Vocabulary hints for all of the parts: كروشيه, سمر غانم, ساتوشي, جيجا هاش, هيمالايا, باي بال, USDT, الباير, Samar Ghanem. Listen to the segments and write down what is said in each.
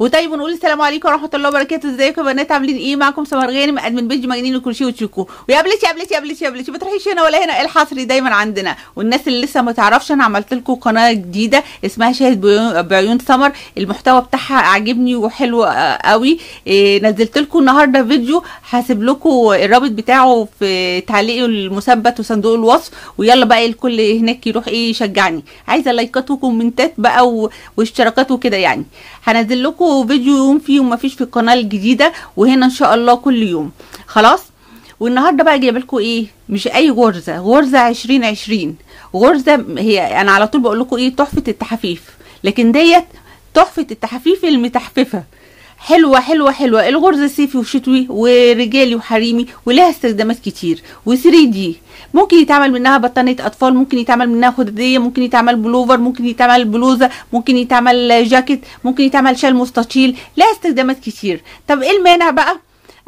وطيب ونقول السلام عليكم ورحمه الله وبركاته. ازيكم يا بنات؟ عاملين ايه؟ معكم سمر غانم ادمن بيج مجانين الكروشيه وتشيكو. ويا بلتي يا بلتي يا بلتي يا بلتي ما تروحيش هنا ولا هنا، الحصري دايما عندنا. والناس اللي لسه ما تعرفش، انا عملت لكم قناه جديده اسمها شاهد بعيون سمر، المحتوى بتاعها عاجبني وحلو قوي. نزلت لكم النهارده فيديو، هسيب لكم الرابط بتاعه في تعليق المثبت وصندوق الوصف. ويلا بقى الكل هناك يروح ايه يشجعني، عايزه لايكات وكومنتات بقى واشتراكات وكده. يعني هنزل لكم فيديو يوم فيه وما فيش في القناه الجديده، وهنا ان شاء الله كل يوم خلاص. والنهارده بقى جايبه لكم ايه، مش اي غرزه، غرزه 2020، غرزه هي انا على طول بقول لكم ايه، تحفه التحفيف، لكن ديت تحفه التحفيف المتحففه، حلوه حلوه حلوه. الغرزه صيفي وشتوي ورجالي وحريمي، ولها استخدامات كتير. و3 دي ممكن يتعمل منها بطانيه اطفال، ممكن يتعمل منها خداديه، ممكن يتعمل بلوفر، ممكن يتعمل بلوزه، ممكن يتعمل جاكيت، ممكن يتعمل شال مستطيل، لها استخدامات كتير. طب ايه المانع بقى؟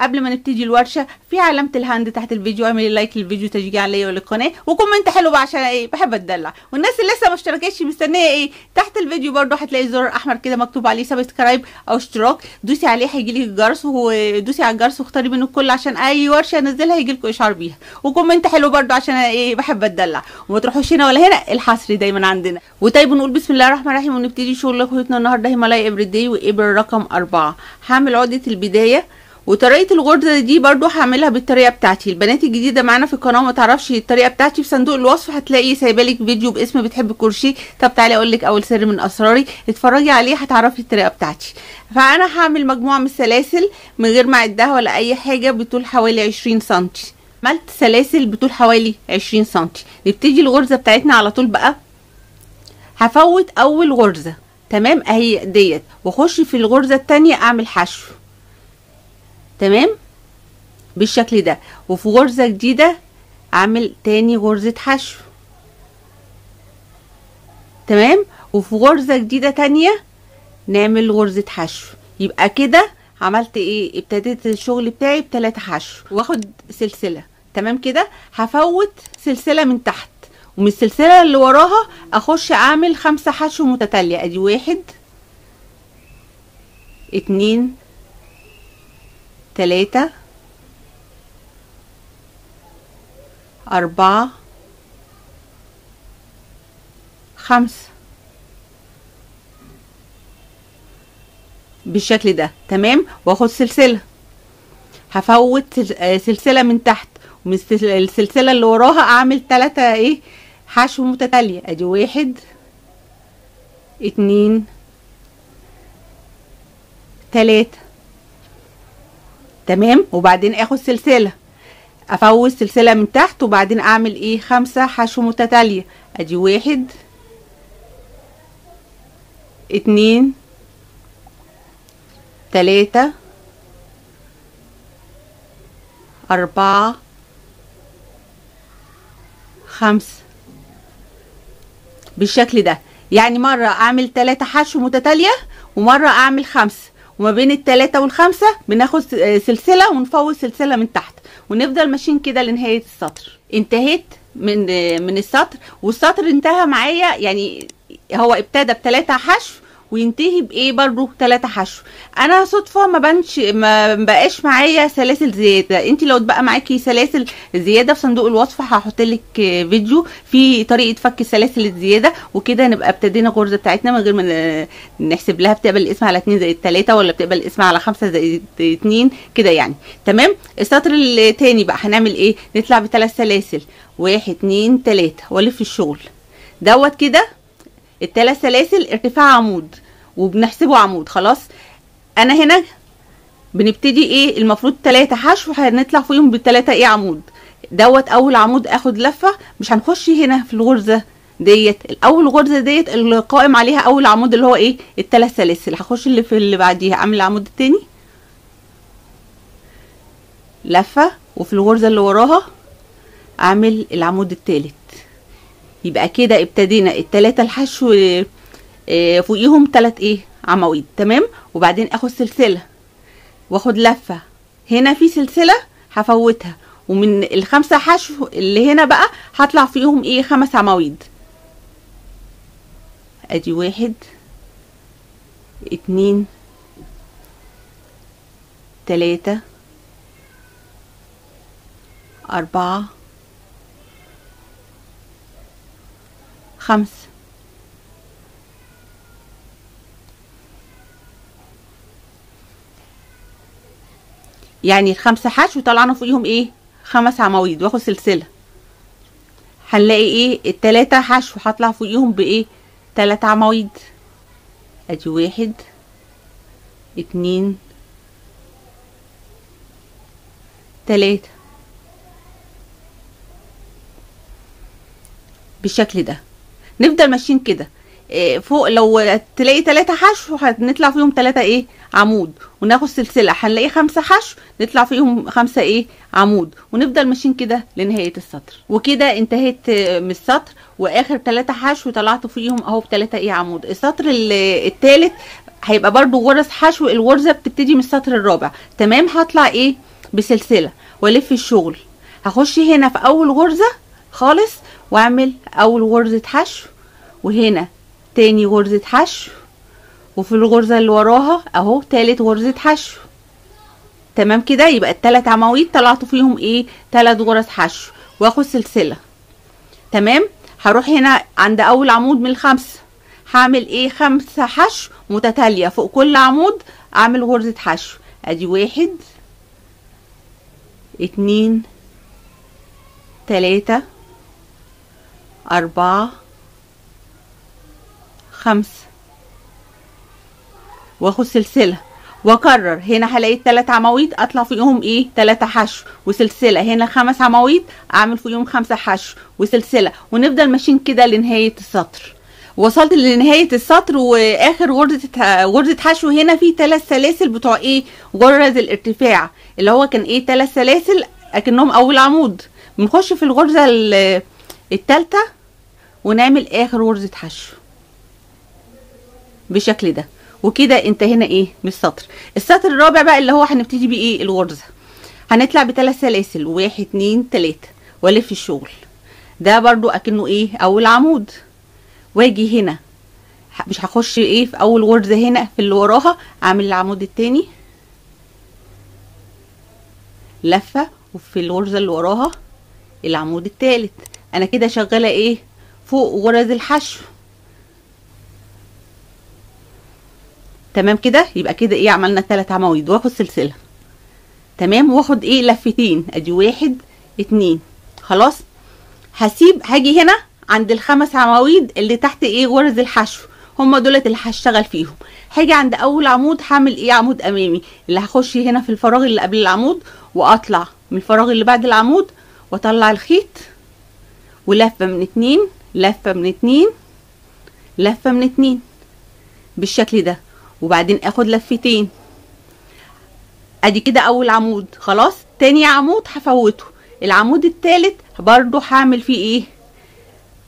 قبل ما نبتدي الورشه، في علامه الهاند تحت الفيديو، اعملي لايك للفيديو تشجيع ليا وللقناه، وكومنت حلو بقى عشان ايه بحب اتدلع. والناس اللي لسه ما اشتركتش مستنيه ايه؟ تحت الفيديو برده هتلاقي زر احمر كده مكتوب عليه سبسكرايب او اشتراك، دوسي عليه هيجيلك الجرس، ودوسي على الجرس واختاري من الكل عشان اي ورشه انزلها يجيلكوا اشعار بيها. وكومنت حلو برده عشان ايه بحب اتدلع. وما تروحوش هنا ولا هنا، الحصري دايما عندنا. وطيب نقول بسم الله الرحمن الرحيم ونبتدي شغل اخوتنا النهارده، هيمالايا ابردي وابر رقم 4. هعمل عقده البدايه، وطريقه الغرزه دي برضو هعملها بالطريقه بتاعتي. البنات الجديده معانا في القناه ما تعرفش الطريقه بتاعتي، في صندوق الوصف هتلاقي سايبالك فيديو باسم بتحب الكروشيه. طب تعالي اقول لك اول سر من اسراري، اتفرجي عليه هتعرفي الطريقه بتاعتي. فانا هعمل مجموعه من السلاسل من غير ما اعدها ولا اي حاجه، بطول حوالي 20 سم. عملت سلاسل بطول حوالي 20 سم. نبتدي الغرزه بتاعتنا على طول بقى. هفوت اول غرزه، تمام اهي ديت، واخش في الغرزه الثانيه اعمل حشو تمام بالشكل ده، وفي غرزة جديدة اعمل تاني غرزة حشو تمام، وفي غرزة جديدة تانية نعمل غرزة حشو. يبقى كده عملت ايه، ابتديت الشغل بتاعي ب3 حشو، واخد سلسلة تمام كده. هفوت سلسلة من تحت، ومن السلسلة اللي وراها اخش اعمل 5 حشو متتالية. ادي 1 2 3 4 5 بالشكل ده تمام، واخد سلسلة. هفوت سلسلة من تحت، ومن السلسلة اللي وراها اعمل 3 ايه حشو متتالية. ادي 1 2 3 تمام، وبعدين اخد سلسله، افوت سلسله من تحت، وبعدين اعمل ايه 5 حشو متتاليه. ادي 1 2 3 4 5 بالشكل ده. يعني مره اعمل 3 حشو متتاليه، ومره اعمل 5، وما بين ال3 وال5 بناخد سلسله ونفوت سلسله من تحت، ونفضل ماشيين كده لنهايه السطر. انتهيت من السطر، والسطر انتهى معايا، يعني هو ابتدى ب3 حشو وينتهي بايه برده 3 حشو. انا صدفه ما بقاش معايا سلاسل زياده، انت لو اتبقى معاكي سلاسل زياده في صندوق الوصف هحط لك فيديو في طريقه فك السلاسل الزياده. وكده نبقى ابتدينا الغرزه بتاعتنا من غير ما نحسب لها بتقبل القسمه على 2 زائد 3 ولا بتقبل القسمه على 5 زائد 2 كده يعني تمام. السطر الثاني بقى هنعمل ايه، نطلع ب3 سلاسل، 1 2 3 والف الشغل دوت كده. ال3 سلاسل ارتفاع عمود، وبنحسبه عمود خلاص. انا هنا بنبتدي ايه، المفروض 3 حشو هنطلع فيهم ب3 ايه عمود دوت. اول عمود اخد لفه، مش هنخش هنا في الغرزه ديت، اول غرزه ديت اللي قائم عليها اول عمود اللي هو ايه ال3 سلاسل، هخش اللي في اللي بعديها اعمل العمود التاني لفه، وفي الغرزه اللي وراها اعمل العمود التالت. يبقى كده ابتدينا ال3 الحشو فوقيهم 3 ايه عماويد تمام. وبعدين اخد سلسله واخد لفه، هنا في سلسله هفوتها، ومن ال5 حشو اللي هنا بقى هطلع فيهم ايه 5 عماويد. ادي 1 2 3 4 5 يعني الخمسة حشو وطلعنا فوقيهم ايه 5 عواميد واخد سلسلة هنلاقي ايه ال3 حشو هطلع فوقيهم بايه 3 عواميد ادي 1 2 3 بالشكل ده نفضل ماشيين كده فوق لو تلاقي 3 حشو هنطلع فيهم 3 ايه عمود وناخد سلسله هنلاقي 5 حشو نطلع فيهم 5 ايه عمود ونفضل ماشيين كده لنهايه السطر. وكده انتهيت من السطر واخر 3 حشو طلعت فيهم اهو ب3 ايه عمود. السطر الثالث هيبقى برده غرز حشو، الغرزه بتبتدي من السطر الرابع. تمام، هطلع ايه بسلسله والف الشغل. هخش هنا في اول غرزه خالص واعمل اول غرزه حشو، وهنا تاني غرزة حشو، وفي الغرزة اللي وراها اهو تالت غرزة حشو. تمام كده، يبقى ال3 عواميد طلعت فيهم ايه 3 غرز حشو واخد سلسلة. تمام، هروح هنا عند اول عمود من ال5 هعمل ايه 5 حشو متتالية فوق كل عمود، اعمل غرزة حشو ادي 1 2 3 4 5 واخد سلسله واكرر. هنا هلاقي 3 عواميد اطلع فيهم ايه 3 حشو وسلسله، هنا 5 عواميد اعمل فيهم 5 حشو وسلسله، ونفضل ماشيين كده لنهايه السطر. وصلت لنهايه السطر واخر غرزه حشو. هنا في 3 سلاسل بتوع ايه غرز الارتفاع اللي هو كان ايه 3 سلاسل اكنهم اول عمود. بنخش في الغرزه الثالثه ونعمل اخر غرزه حشو بالشكل ده. وكده انتهينا ايه من السطر. السطر الرابع بقى اللي هو هنبتدي بيه ايه الغرزه. هنطلع ب3 سلاسل 1 2 3 والف الشغل. ده برضو اكنه ايه اول عمود، واجي هنا مش هخش ايه في اول غرزه، هنا في اللي وراها اعمل العمود التاني لفه، وفي الغرزه اللي وراها العمود التالت. انا كده شغاله ايه فوق غرز الحشو. تمام كده، يبقى كده ايه عملنا 3 عواميد واخد سلسله. تمام، واخد ايه لفتين ادي 1 2. خلاص، هسيب هاجي هنا عند ال5 عواميد اللي تحت ايه غرز الحشو، هم دولت اللي هشتغل فيهم. هاجي عند اول عمود هعمل ايه عمود امامي، اللي هخش هنا في الفراغ اللي قبل العمود واطلع من الفراغ اللي بعد العمود واطلع الخيط، ولفه من 2 لفه من 2 لفه من 2 بالشكل ده، وبعدين اخد لفتين. ادي كده اول عمود. خلاص، تاني عمود هفوته، العمود التالت برضو هعمل فيه ايه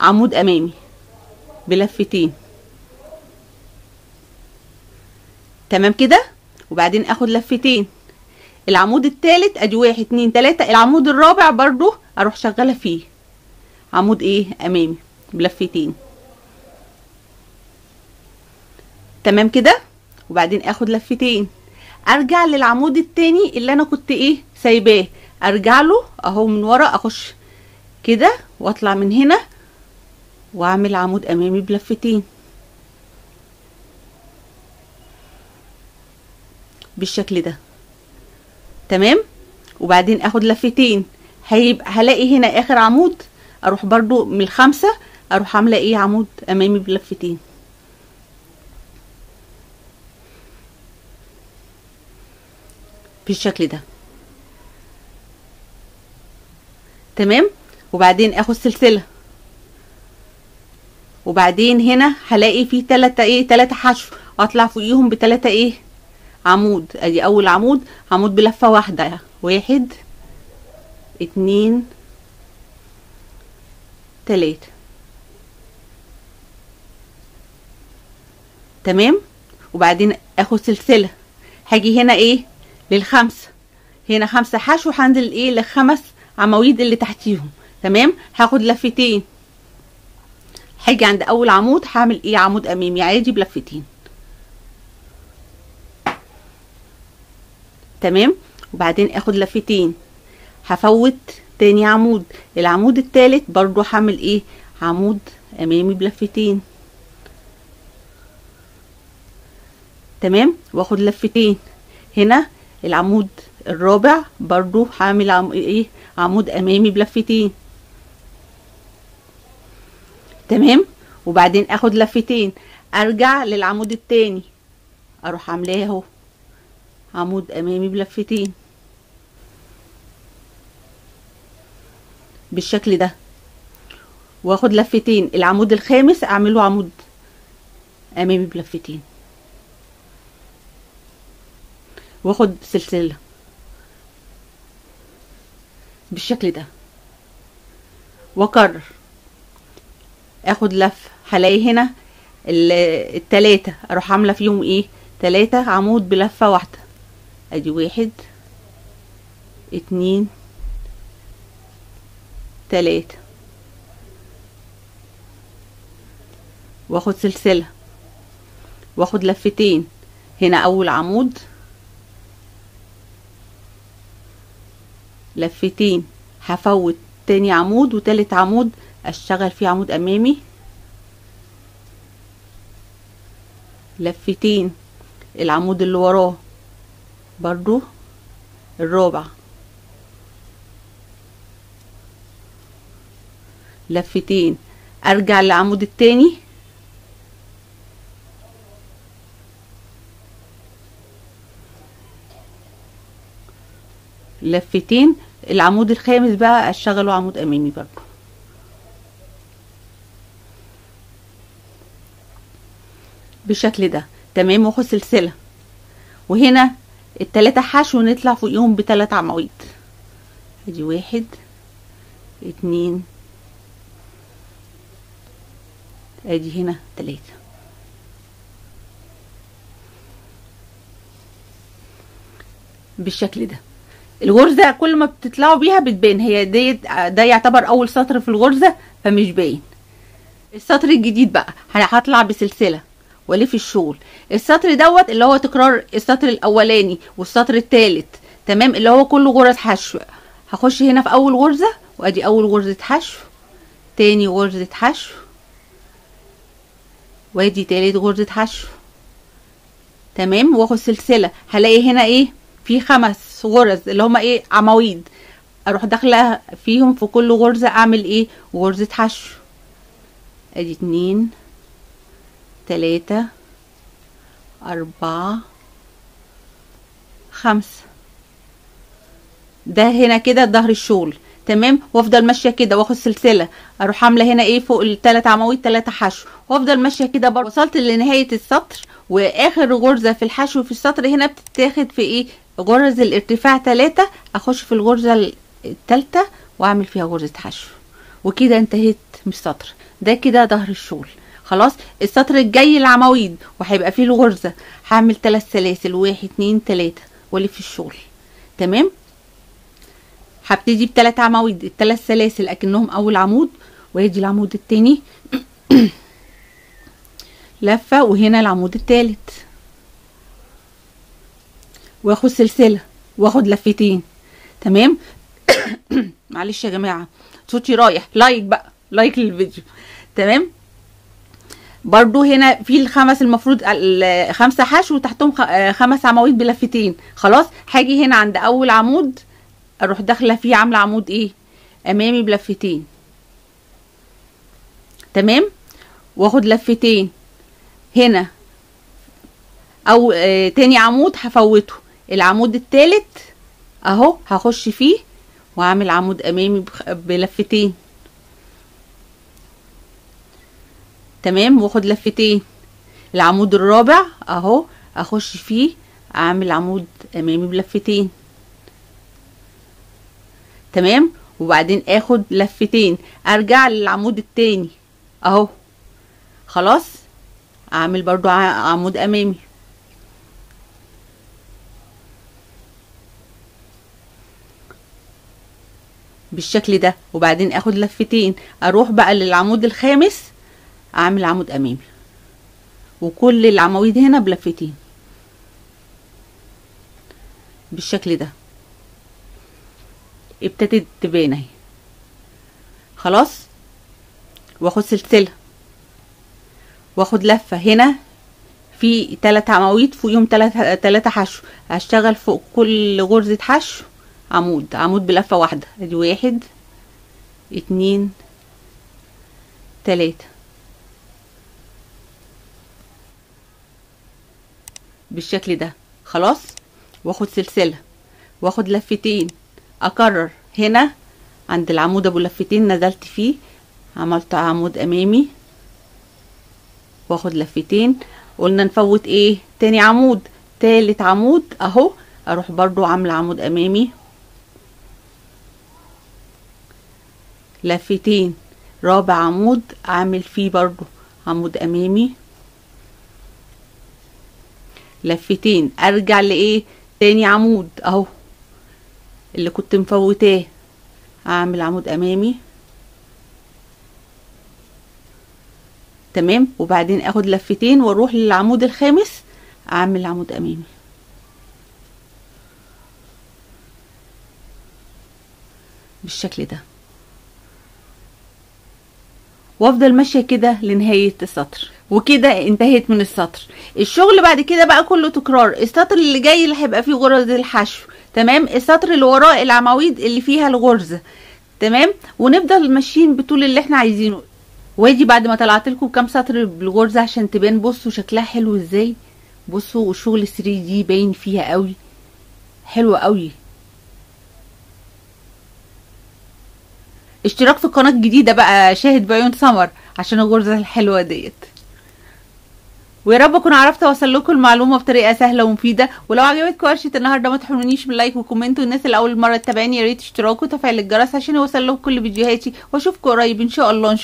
عمود امامي بلفتين. تمام كده، وبعدين اخد لفتين. العمود التالت ادي 1 2 3. العمود الرابع برضو اروح شغاله فيه عمود ايه امامي بلفتين. تمام كده، وبعدين اخد لفتين. ارجع للعمود التاني اللي انا كنت ايه سايباه، ارجع له اهو من ورا، اخش كده واطلع من هنا واعمل عمود امامي بلفتين بالشكل ده. تمام، وبعدين اخد لفتين. هيبقى هلاقي هنا اخر عمود، اروح برضو من ال5 اروح عامله ايه عمود امامي بلفتين. بالشكل ده. تمام، وبعدين اخد سلسله، وبعدين هنا هلاقي في 3 ايه 3 حشو اطلع فوقيهم ب3 ايه عمود. ادي اول عمود، عمود بلفه واحده 1 2 3. تمام، وبعدين اخد سلسله. هاجي هنا ايه لل5، هنا 5 حشو هنزل ايه ل5 عواميد اللي تحتيهم. تمام، هاخد لفتين. هاجي عند اول عمود هعمل ايه عمود امامي عادي بلفتين. تمام، وبعدين اخد لفتين، هفوت تاني عمود، العمود التالت برضو هعمل ايه، عمود امامي بلفتين، تمام، واخد لفتين. هنا العمود الرابع برضو هعمل ايه، عمود امامي بلفتين، تمام، وبعدين اخد لفتين، ارجع للعمود التاني، اروح عاملاه اهو، عمود امامي بلفتين بالشكل ده، واخد لفتين. العمود الخامس اعمله عمود امامي بلفتين، واخد سلسلة بالشكل ده، واكرر، اخد لف، هلاقي هنا التلاتة، اروح عامله فيهم ايه، تلاتة عمود بلفة واحدة، ادي واحد اتنين تلاتة، واخد سلسلة، واخد لفتين. هنا اول عمود لفتين، هفوت تاني عمود وتالت عمود، اشتغل فيه عمود امامي لفتين، العمود اللي وراه برضو الرابع لفتين، ارجع للعمود التاني، لفتين، العمود الخامس بقى اشتغله عمود امامي برضو، بالشكل ده، تمام، واخد سلسلة. وهنا التلاتة حشو، نطلع فوقيهم بتلات عواميد، ادي واحد اتنين، ادي هنا تلاتة، بالشكل ده. الغرزة كل ما بتطلعوا بيها بتبان، هي ده يعتبر اول سطر في الغرزة فمش باين. السطر الجديد بقى هطلع بسلسلة والف الشغل. السطر دوت اللي هو تكرار السطر الاولاني والسطر الثالث، تمام، اللي هو كله غرز حشو. هخش هنا في اول غرزة، وادي اول غرزة حشو، تاني غرزة حشو، وادي تالت غرزة حشو، تمام، واخد سلسلة. هلاقي هنا ايه، في خمس غرز اللي هما ايه، عواميد، اروح داخله فيهم، في كل غرزه اعمل ايه، غرزه حشو، ادي اتنين تلاته اربعه خمسه، ده هنا كده ظهر الشغل، تمام، وافضل ماشيه كده، واخد سلسله، اروح عامله هنا ايه، فوق التلات عواميد تلاته حشو، وافضل ماشيه كده برضه. وصلت لنهايه السطر، واخر غرزه في الحشو في السطر هنا بتتاخد في ايه، غرز الارتفاع تلاته، اخش في الغرزه التالته واعمل فيها غرزه حشو، وكده انتهيت من السطر ده، كده ظهر الشغل. خلاص، السطر الجاي العواميد، وهيبقى فيه الغرزه، هعمل ثلاث سلاسل، واحد اتنين تلاته، والف الشغل، تمام. هبتدي بثلاث عواميد، الثلاث سلاسل اكنهم اول عمود، وادي العمود التاني لفه، وهنا العمود التالت، واخد سلسله، واخد لفتين، تمام. معلش يا جماعه صوتي رايح، لايك بقى، لايك للفيديو، تمام. برضو هنا في الخمس، المفروض خمسه حشو وتحتهم خمس عواميد بلفتين. خلاص، هاجي هنا عند اول عمود، اروح داخله فيه عامله عمود ايه، امامي بلفتين، تمام، واخد لفتين. هنا او تاني عمود هفوته، العمود التالت اهو هخش فيه، واعمل عمود امامي بلفتين، تمام، واخد لفتين. العمود الرابع اهو اخش فيه، اعمل عمود امامي بلفتين، تمام، وبعدين اخد لفتين، ارجع للعمود التاني اهو، خلاص، اعمل برضو عمود امامي، بالشكل ده، وبعدين اخد لفتين، اروح بقى للعمود الخامس، اعمل عمود امامي، وكل العواميد هنا بلفتين، بالشكل ده، ابتدت تبان اهي خلاص. واخد سلسله واخد لفه هنا في 3 عواميد فوقيهم 3 حشو، هشتغل فوق كل غرزه حشو عمود بلفه واحده، ادي 1 2 3 بالشكل ده خلاص. واخد سلسله واخد لفتين، اكرر هنا عند العمود ابو لفتين نزلت فيه، عملت عمود امامي واخد لفتين، قلنا نفوت ايه تاني عمود تالت عمود اهو، اروح برضو عامله عمود امامي لفتين، رابع عمود اعمل فيه برضو عمود امامي لفتين، ارجع لايه تاني عمود اهو اللي كنت مفوتاه، اعمل عمود امامي تمام، وبعدين اخد لفتين واروح للعمود الخامس اعمل عمود امامي بالشكل ده، وافضل ماشيه كده لنهايه السطر. وكده انتهيت من السطر. الشغل بعد كده بقى كله تكرار. السطر اللي جاي اللي هيبقى فيه غرز الحشو تمام، السطر اللي وراه العواميد اللي فيها الغرزه تمام، ونفضل ماشيين بالطول اللي احنا عايزينه. وادي بعد ما طلعت لكم كام سطر بالغرزه عشان تبان، بصوا شكلها حلو ازاي، بصوا الشغل 3 دي باين فيها قوي، حلوه قوي. اشتراك في القناه الجديده بقى، شاهد بعيون سمر عشان الغرزه الحلوه ديت. ويا رب اكون عرفت اوصل لكم المعلومه بطريقه سهله ومفيده. ولو عجبتكم ورشه النهارده ما تحرمونيش من لايك وكومنت، والناس اللي اول مره تتابعني يا ريت اشتراك وتفعيل الجرس عشان يوصل لكم كل فيديوهاتي. واشوفكم قريب ان شاء الله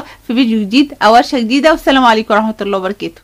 في فيديو جديد او ورشه جديده، والسلام عليكم ورحمه الله وبركاته.